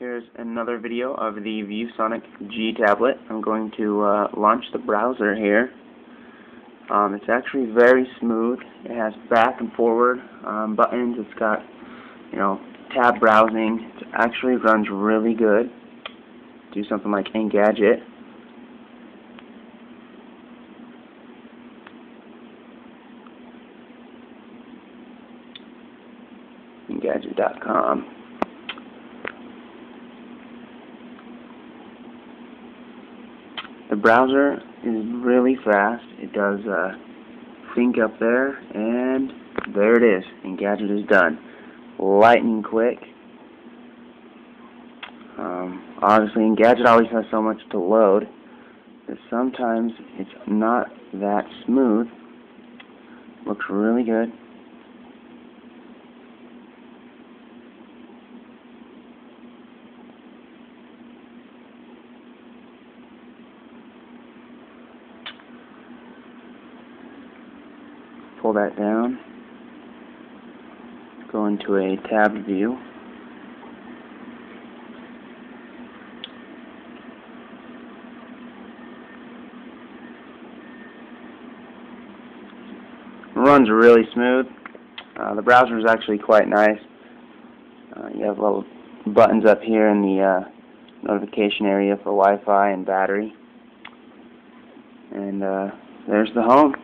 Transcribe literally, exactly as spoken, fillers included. Here's another video of the ViewSonic G-Tablet. I'm going to uh, launch the browser here. Um, it's actually very smooth. It has back and forward um, buttons. It's got, you know, tab browsing. It actually runs really good. Do something like Engadget. Engadget dot com. The browser is really fast. It does uh, sync up there, and there it is. Engadget is done. Lightning quick. Um, obviously, Engadget always has so much to load that sometimes it's not that smooth. Looks really good. Pull that down, go into a tab view, runs really smooth. Uh, the browser is actually quite nice. Uh, you have little buttons up here in the uh, notification area for Wi-Fi and battery, and uh, there's the home.